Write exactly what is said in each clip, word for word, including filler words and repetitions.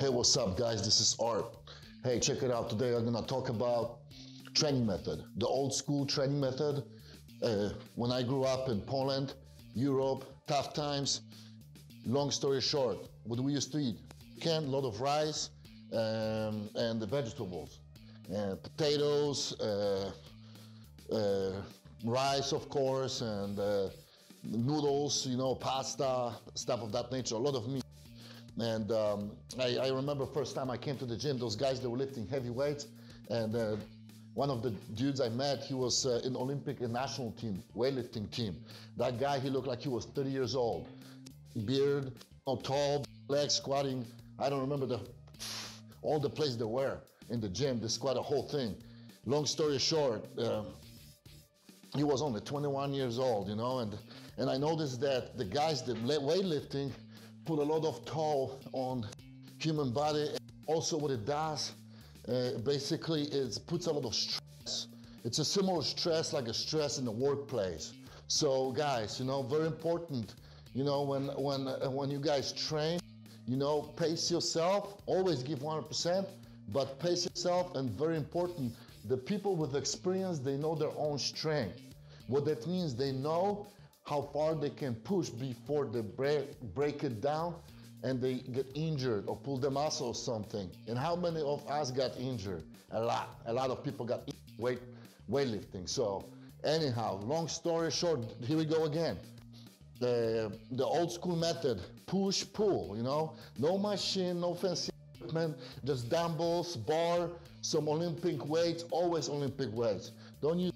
Hey, what's up guys, this is Art. Hey, check it out, today I'm gonna talk about training method, the old school training method. Uh, when I grew up in Poland, Europe, tough times, long story short, what we used to eat? Canned, lot of rice um, and the vegetables, uh, potatoes, uh, uh, rice of course, and uh, noodles, you know, pasta, stuff of that nature, a lot of meat. And um, I, I remember first time I came to the gym, those guys that were lifting heavy weights, and uh, one of the dudes I met, he was uh, in Olympic and national team, weightlifting team. That guy, he looked like he was thirty years old. Beard, you know, tall, legs, squatting. I don't remember the, all the places they were in the gym, they squat a whole thing. Long story short, uh, he was only twenty-one years old, you know, and, and I noticed that the guys that weightlifting, put a lot of toll on human body. Also what it does, uh, basically, it puts a lot of stress. It's a similar stress like a stress in the workplace. So guys, you know, very important, you know, when, when, uh, when you guys train, you know, pace yourself, always give one hundred percent, but pace yourself, and very important, the people with experience, they know their own strength. What that means, they know how far they can push before they break, break it down and they get injured or pull the muscle or something. And how many of us got injured? A lot. A lot of people got injured weight, weightlifting. So anyhow, long story short, here we go again. The, the old school method, push, pull, you know? No machine, no fancy equipment, just dumbbells, bar, some Olympic weights, always Olympic weights. Don't use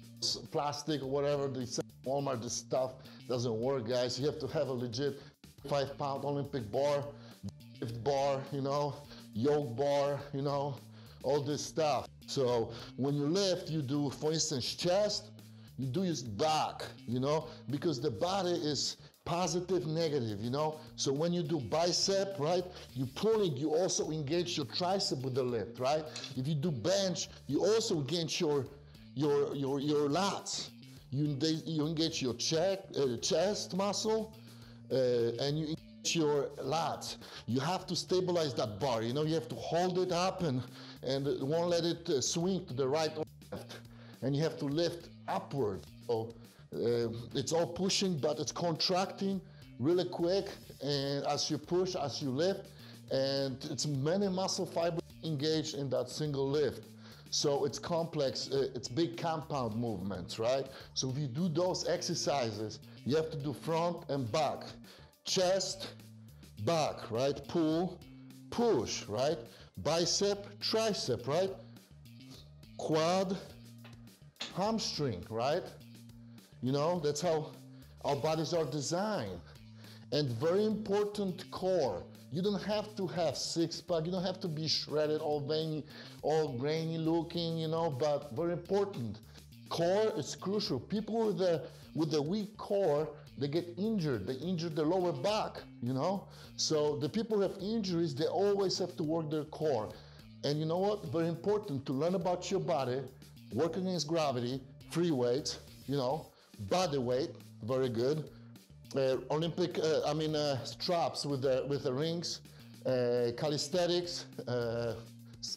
plastic or whatever they say. Walmart, this stuff doesn't work, guys. You have to have a legit five pound Olympic bar, lift bar, you know, yoke bar, you know, all this stuff. So when you lift, you do, for instance, chest, you do your back, you know, because the body is positive, negative, you know. So when you do bicep, right, you pulling, you also engage your tricep with the lift, right? If you do bench, you also engage your, your, your, your lats. You, you engage your check, uh, chest muscle, uh, and you engage your lats. You have to stabilize that bar, you know, you have to hold it up and, and won't let it uh, swing to the right or left. And you have to lift upward. So uh, it's all pushing, but it's contracting really quick, and as you push, as you lift, and it's many muscle fibers engaged in that single lift. So it's complex, uh, it's big compound movements, right? So if you do those exercises, you have to do front and back. Chest, back, right? Pull, push, right? Bicep, tricep, right? Quad, hamstring, right? You know, that's how our bodies are designed. And very important, core. You don't have to have six-pack, you don't have to be shredded, all veiny, all grainy looking, you know, but very important. Core is crucial. People with a, with a weak core, they get injured. They injure the lower back, you know? So the people who have injuries, they always have to work their core. And you know what? Very important to learn about your body, work against gravity, free weights, you know, body weight, very good. Uh, Olympic, uh, I mean, uh, straps with the, with the rings, uh, calisthenics, uh,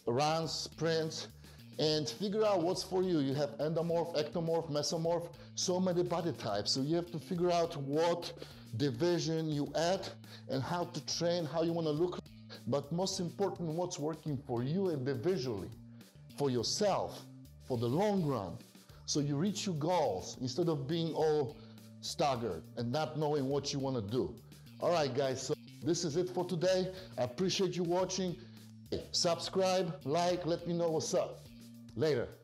runs, sprints, and figure out what's for you. You have endomorph, ectomorph, mesomorph, so many body types. So you have to figure out what division you add and how to train, how you want to look. But most important, what's working for you individually, for yourself, for the long run. So you reach your goals instead of being all staggered and not knowing what you want to do. All right guys, so this is it for today. I appreciate you watching. Subscribe, like, let me know what's up. Later.